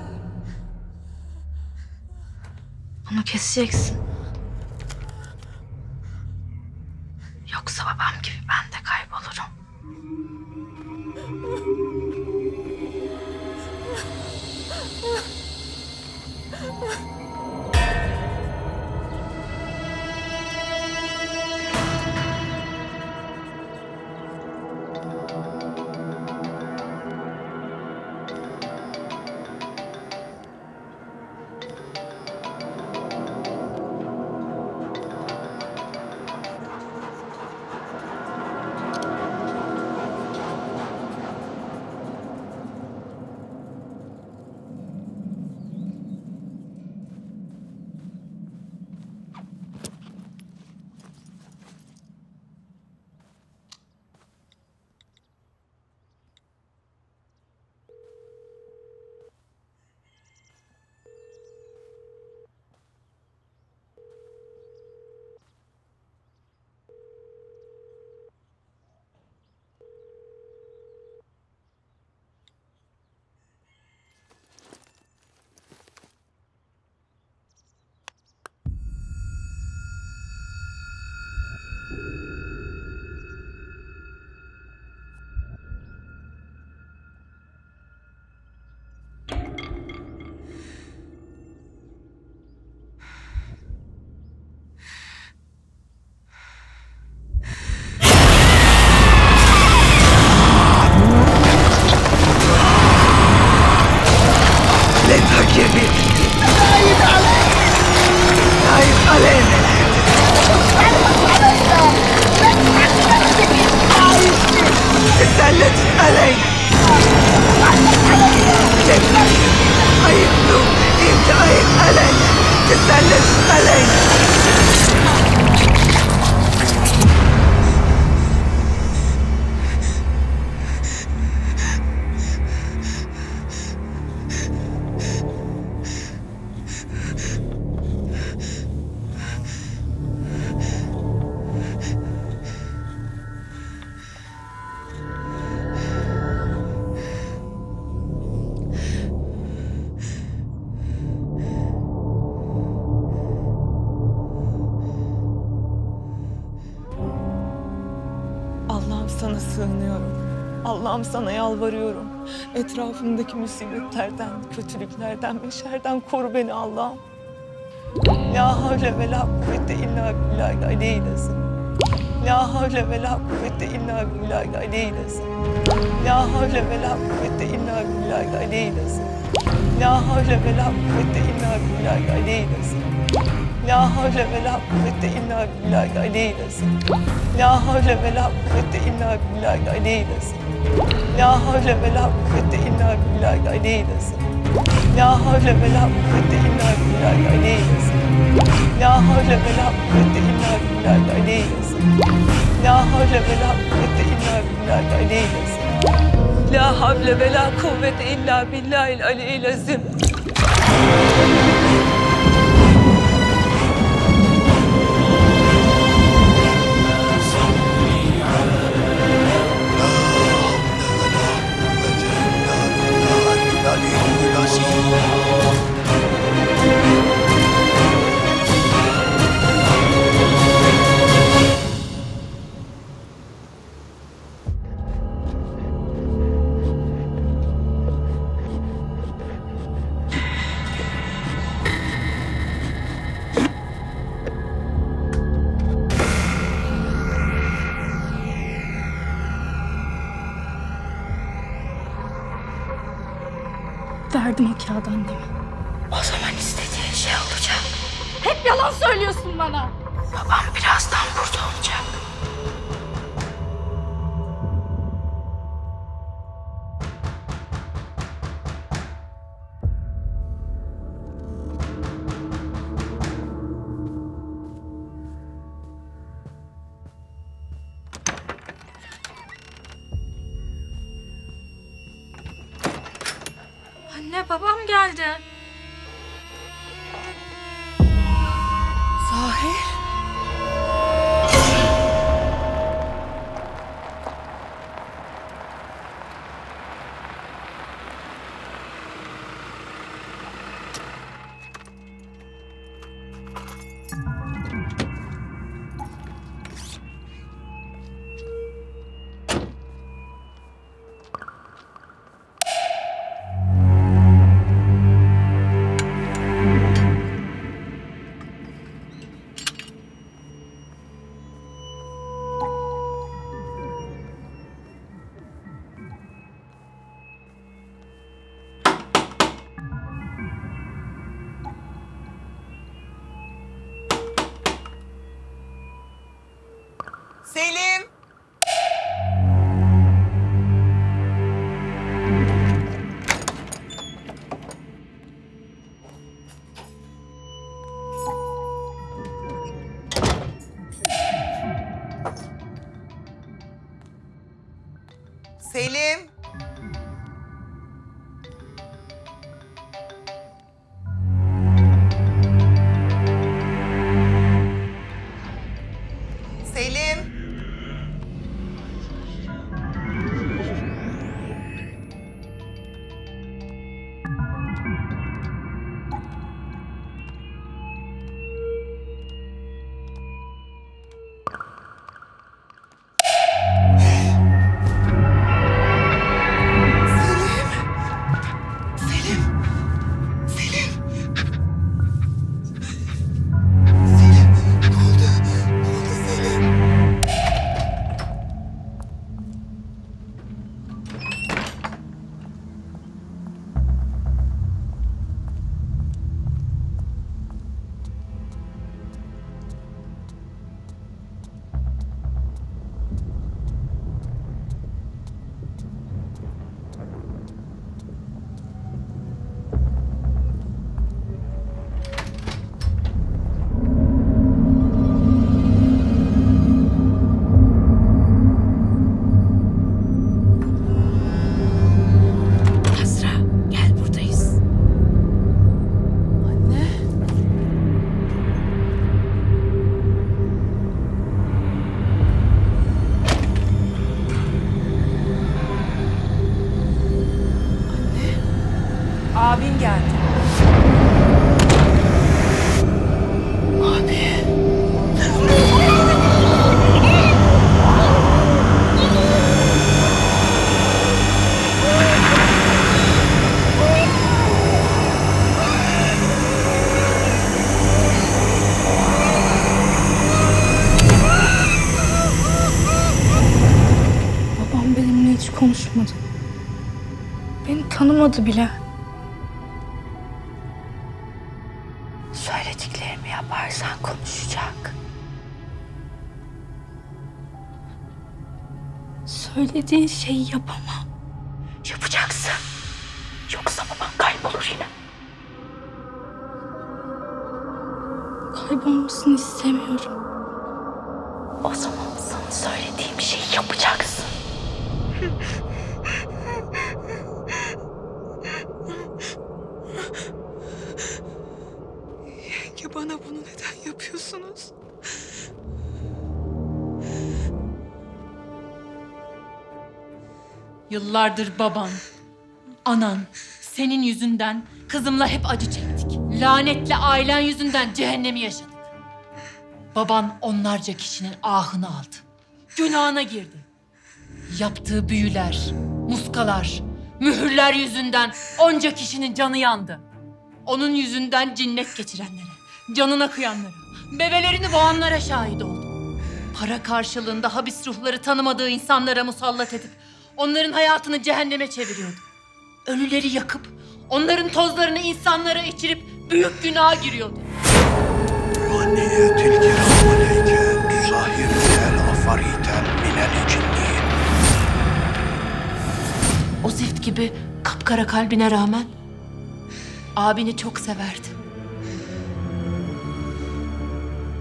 Bunu keseceksin. Yoksa babam gibi ben de kaybolurum. Allah'ım sana yalvarıyorum. Etrafımdaki musibetlerden, kötülüklerden, beşerden koru beni Allah'ım. La havle ve la kuvvete illa billahi aleyhilesin. La havle ve la kuvvete illa billahi aleyhilesin. La havle ve la kuvvete illa billahi aleyhilesin. La havle ve la kuvvete illa billahi aleyhilesin. La havle ve la kuvvete illa billahi aleyhilesin. La havle ve la kuvvete illa billahi aleyhilesin. La havle ve la kuvvete illa billahi aleyhilesin. La havle ve la kuvvete illa billahi aleyhilesin. La havle ve la kuvvete illa billahi aleyhilesin. La havle ve la kuvvete illa billahi aleyhilesin. La havle ve la kuvvete illa billahi aleyhilesin. Verdim o kağıdı anneme. O zaman istediğin şey olacak. Hep yalan söylüyorsun bana. Babam birazdan burada olacak. Anne, babam geldi. Sahi? Selim! Selim! Abin geldi. Abi. Babam benimle hiç konuşmadı. Beni tanımadı bile. Söylediklerimi yaparsan konuşacak. Söylediğin şeyi yapamam. Yapacaksın. Yoksa baban kaybolur yine. Kaybolmasını istemiyorum. O zaman sana söylediğim şeyi yapacaksın. Bana bunu neden yapıyorsunuz? Yıllardır baban, anan, senin yüzünden kızımla hep acı çektik. Lanetli ailen yüzünden cehennemi yaşadık. Baban onlarca kişinin ahını aldı. Günahına girdi. Yaptığı büyüler, muskalar, mühürler yüzünden onca kişinin canı yandı. Onun yüzünden cinnet geçirenlere, canına kıyanlara, bebelerini boğanlara şahit oldum. Para karşılığında habis ruhları tanımadığı insanlara musallat edip onların hayatını cehenneme çeviriyordu. Ölüleri yakıp onların tozlarını insanlara içirip büyük günaha giriyordu. Ruhaniyye tilki rahmaleyke tüsahibitel afaritel minel cinniyin. O zift gibi kapkara kalbine rağmen abini çok severdi.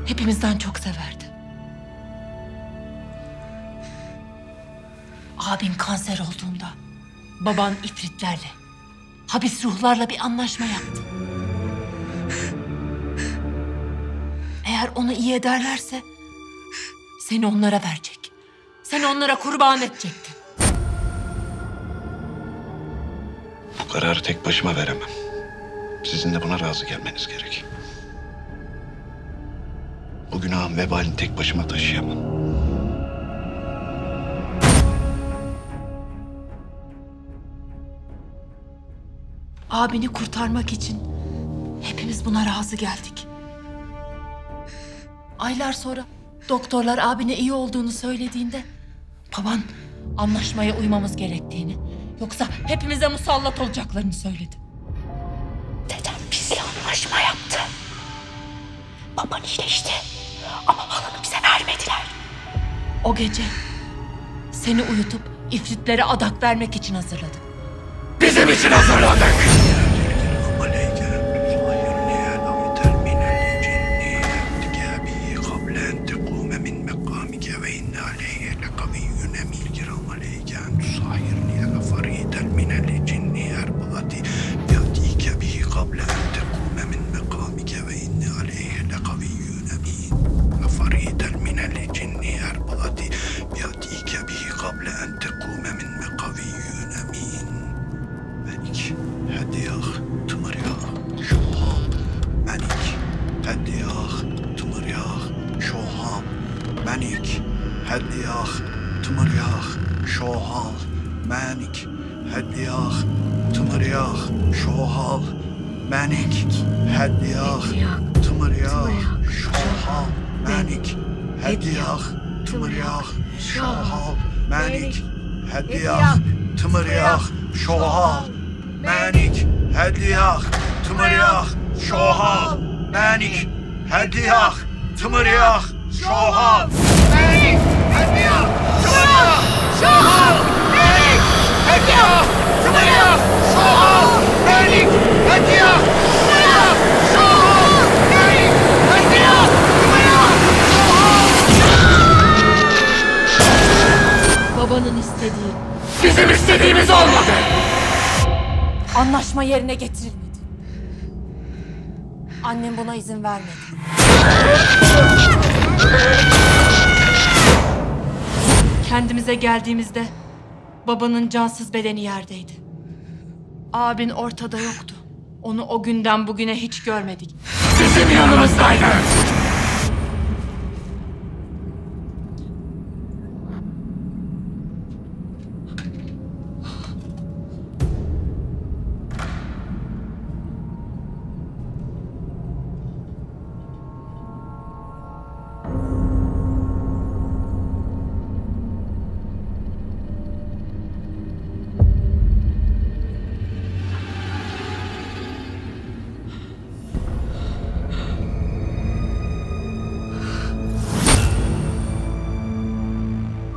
Hepimizden çok severdi. Abim kanser olduğunda baban ifritlerle, habis ruhlarla bir anlaşma yaptı. Eğer onu iyi ederlerse seni onlara verecek. Seni onlara kurban edecektin. Bu kararı tek başıma veremem. Sizin de buna razı gelmeniz gerek. Bu günahın vebalini tek başıma taşıyamam. Abini kurtarmak için hepimiz buna razı geldik. Aylar sonra doktorlar abine iyi olduğunu söylediğinde baban anlaşmaya uymamız gerektiğini, yoksa hepimize musallat olacaklarını söyledi. Dedem bizle anlaşma yaptı. Baban iyileşti ama malını bize vermediler. O gece seni uyutup ifritlere adak vermek için hazırladık. Bizim için hazırladık. Yerine getirilmedi. Annem buna izin vermedi. Kendimize geldiğimizde babanın cansız bedeni yerdeydi. Abin ortada yoktu. Onu o günden bugüne hiç görmedik. Sizin yanınızdaydı.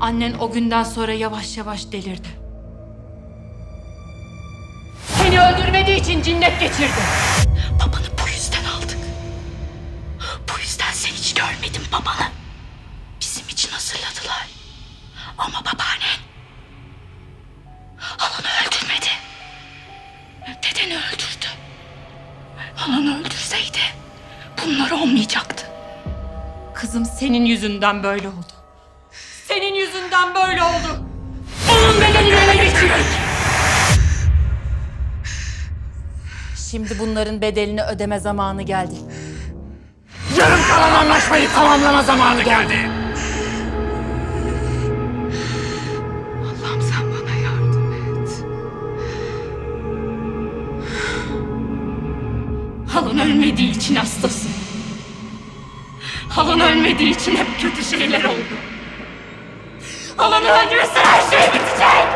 Annen o günden sonra yavaş yavaş delirdi. Seni öldürmediği için cinnet geçirdi. Babanı bu yüzden aldık. Bu yüzden sen hiç görmedin babanı. Bizim için hazırladılar. Ama babaannen halanı öldürmedi. Dedeni öldürdü. Halanı öldürseydi bunlar olmayacaktı. Kızım senin yüzünden böyle oldu. Senin yüzünden böyle oldu. Onun bedenini ele geçirdik. Şimdi bunların bedelini ödeme zamanı geldi. Yarım kalan anlaşmayı tamamlama zamanı geldi. Allah'ım sen bana yardım et. Halan ölmediği için hastasın. Halan ölmediği için hep kötü şeyler oldu. Alanı öldürürsen her şey bitecek.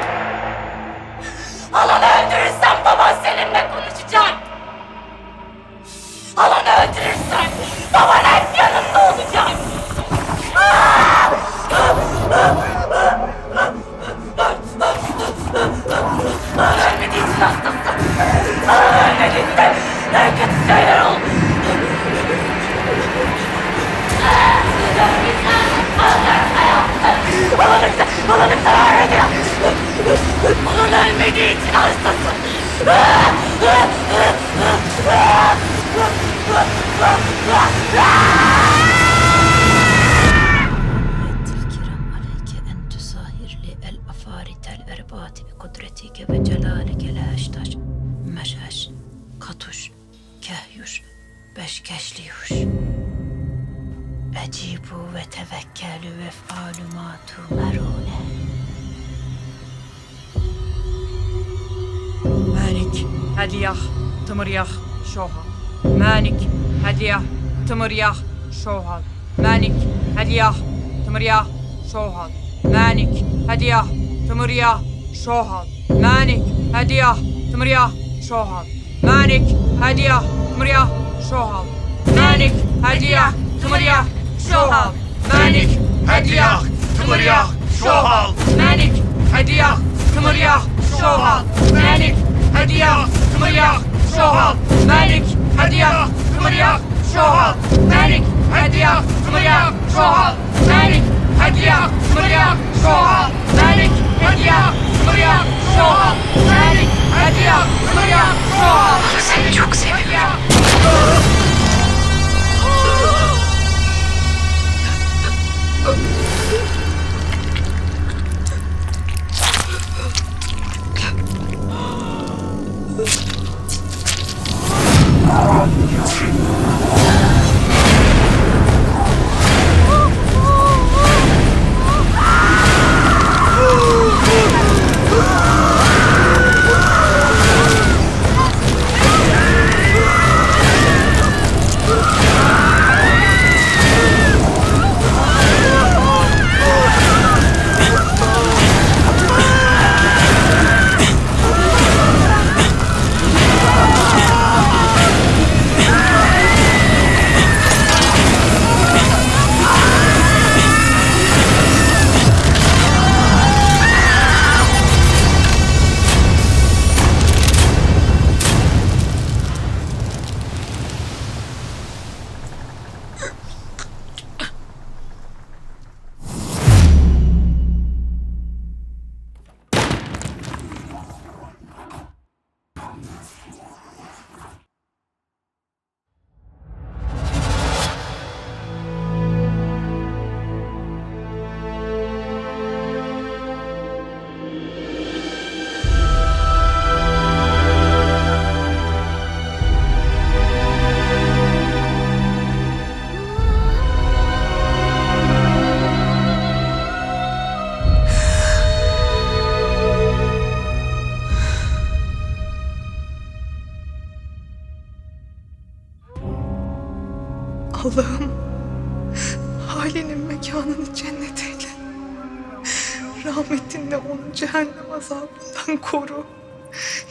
Alanı öldürürsen baban Selim'le konuşacak. Alanı öldürürsen baban hep yanında olacak. Alanı ölmediği için hastasın. Alanı ölmediğinde ne kötü şeyler oldu. Babanın zararı ediyor. Onun ölmediği için hastasın. تمرياخ شوهال مانك هدياخ تمرياخ شوهال مانك هدياخ تمرياخ شوهال مانك هدياخ تمرياخ شوهال مانك هدياخ تمرياخ شوهال مانك هدياخ تمرياخ شوهال مانك هدياخ تمرياخ شوهال مانك هدياخ تمرياخ شوهال مانك هدياخ تمرياخ شوهال مانك هدياخ تمرياخ شوهر مالك هدياخ تمرياخ شوهر مالك هدياخ تمرياخ شوهر مالك هدياخ تمرياخ شوهر مالك هدياخ تمرياخ شوهر. Seni çok seviyorum. Allah'ım, Hale'nin mekanını cennet eyle. Rahmetinle onu cehennem azabından koru.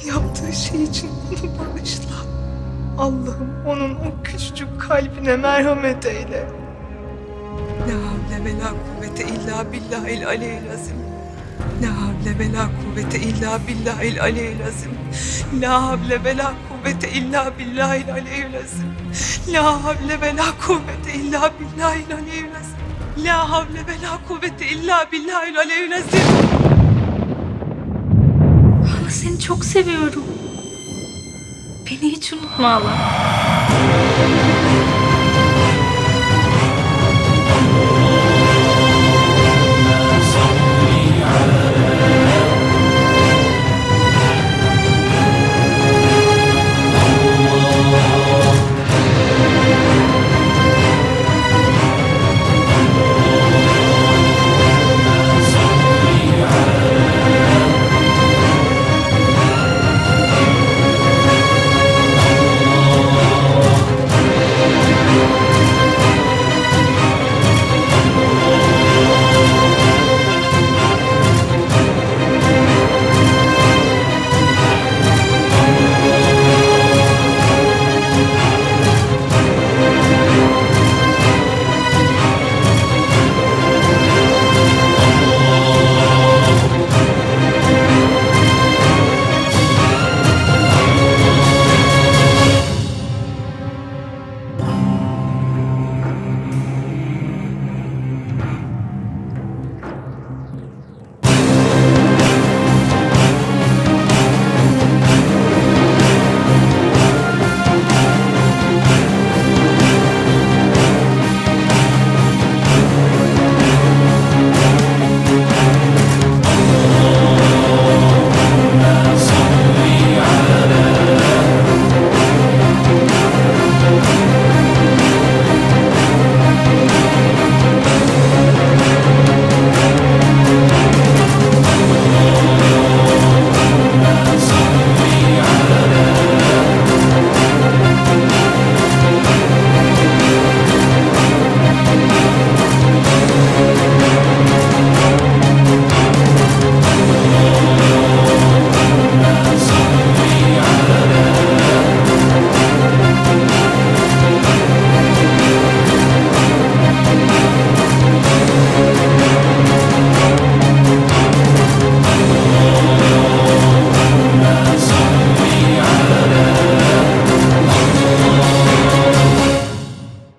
Yaptığı şey için onu bağışla. Allah'ım onun o küçücük kalbine merhamet eyle. La havle ve la kuvvete illa billahil aleyhi azim. La havle ve la kuvvete illa billahil aleyhi azim. La havle ve la kuvvete illa billahil aleyhi azim. La havle ve la kuvvete illa billahil aleyhül azim. La havle ve la kuvvete illa billahil aleyhül azim. Hala seni çok seviyorum. Beni hiç unutma hala.